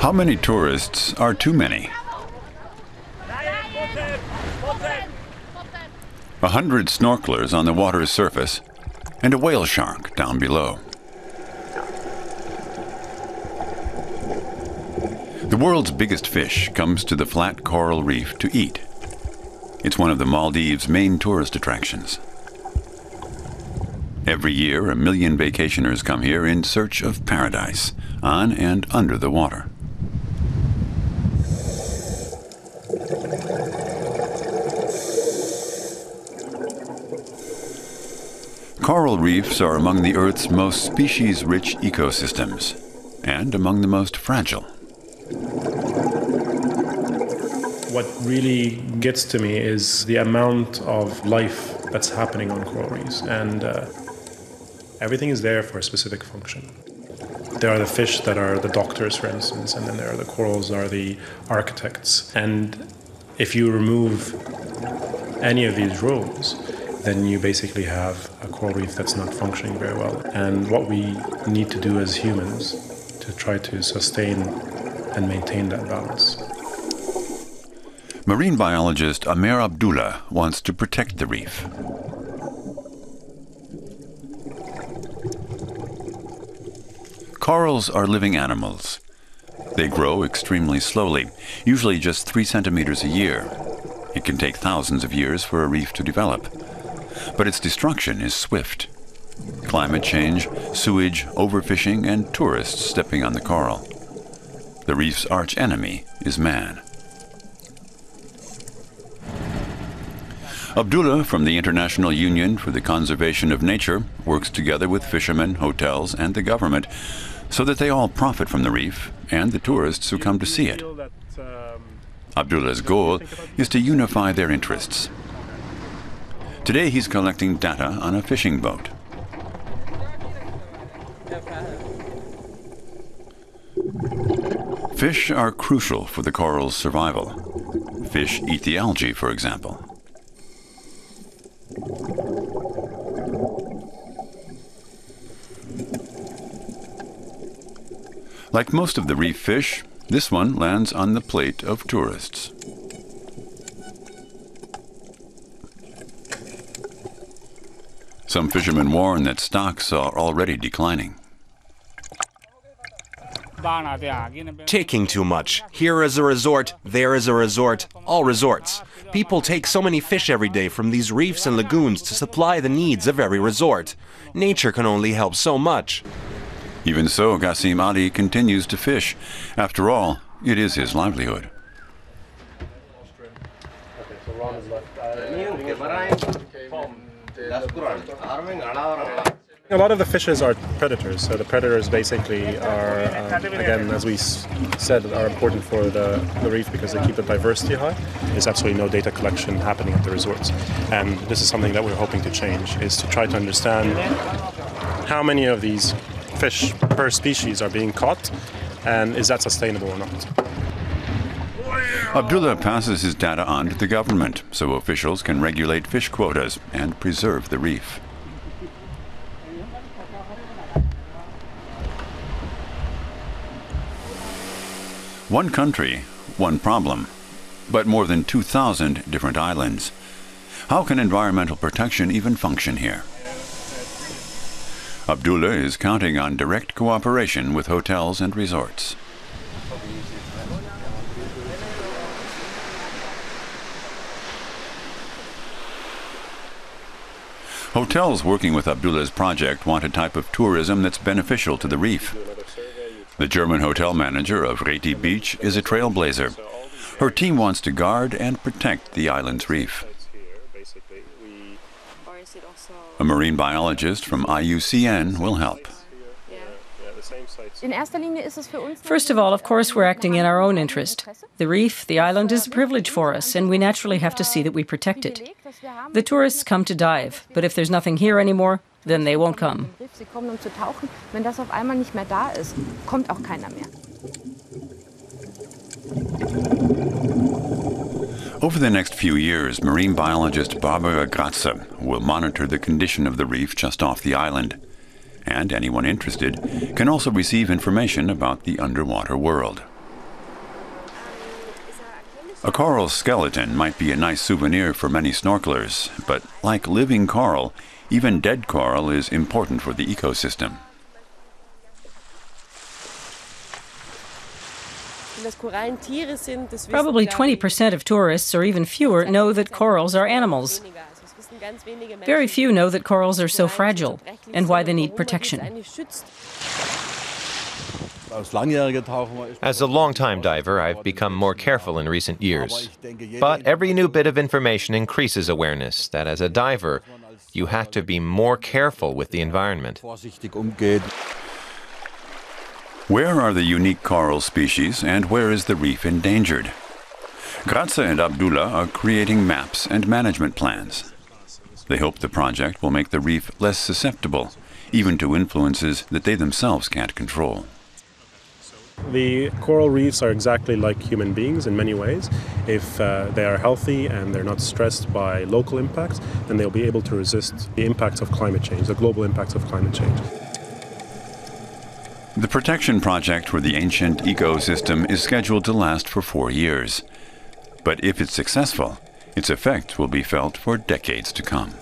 How many tourists are too many? 100 snorkelers on the water's surface and a whale shark down below. The world's biggest fish comes to the flat coral reef to eat. It's one of the Maldives' main tourist attractions. Every year, 1 million vacationers come here in search of paradise, on and under the water. Coral reefs are among the Earth's most species-rich ecosystems, and among the most fragile. What really gets to me is the amount of life that's happening on coral reefs, and everything is there for a specific function. There are the fish that are the doctors, for instance, and then there are the corals that are the architects. And if you remove any of these roles, then you basically have a coral reef that's not functioning very well. And what we need to do as humans to try to sustain and maintain that balance. Marine biologist Ameer Abdulla wants to protect the reef. Corals are living animals. They grow extremely slowly, usually just 3 centimeters a year. It can take thousands of years for a reef to develop. But its destruction is swift. Climate change, sewage, overfishing, and tourists stepping on the coral. The reef's arch enemy is man. Abdulla from the International Union for the Conservation of Nature works together with fishermen, hotels, and the government so that they all profit from the reef and the tourists who come to see it. Abdulla's goal is to unify their interests. Today he's collecting data on a fishing boat. Fish are crucial for the coral's survival. Fish eat the algae, for example. Like most of the reef fish, this one lands on the plate of tourists. Some fishermen warn that stocks are already declining. Taking too much. Here is a resort, there is a resort, all resorts. People take so many fish every day from these reefs and lagoons to supply the needs of every resort. Nature can only help so much. Even so, Gassim Ali continues to fish. After all, it is his livelihood. A lot of the fishes are predators, so the predators basically are, again, as we said, are important for the reef because they keep the diversity high. There's absolutely no data collection happening at the resorts, and this is something that we're hoping to change, is to try to understand how many of these fish per species are being caught, and is that sustainable or not. Abdulla passes his data on to the government, so officials can regulate fish quotas and preserve the reef. One country, one problem, but more than 2,000 different islands. How can environmental protection even function here? Abdulla is counting on direct cooperation with hotels and resorts. Hotels working with Abdulla's project want a type of tourism that's beneficial to the reef. The German hotel manager of Reti Beach is a trailblazer. Her team wants to guard and protect the island's reef. A marine biologist from IUCN will help. First of all, of course, we're acting in our own interest. The reef, the island, is a privilege for us, and we naturally have to see that we protect it. The tourists come to dive, but if there's nothing here anymore, then they won't come. Over the next few years, marine biologist Barbara Gratze will monitor the condition of the reef just off the island. And anyone interested can also receive information about the underwater world. A coral skeleton might be a nice souvenir for many snorkelers, but like living coral, even dead coral is important for the ecosystem. Probably 20% of tourists, or even fewer, know that corals are animals. Very few know that corals are so fragile and why they need protection. As a long-time diver, I've become more careful in recent years. But every new bit of information increases awareness that as a diver, you have to be more careful with the environment. Where are the unique coral species and where is the reef endangered? Gratze and Abdulla are creating maps and management plans. They hope the project will make the reef less susceptible, even to influences that they themselves can't control. The coral reefs are exactly like human beings in many ways. If they are healthy and they're not stressed by local impacts, then they'll be able to resist the impacts of climate change, the global impacts of climate change. The protection project for the ancient ecosystem is scheduled to last for 4 years. But if it's successful, its effect will be felt for decades to come.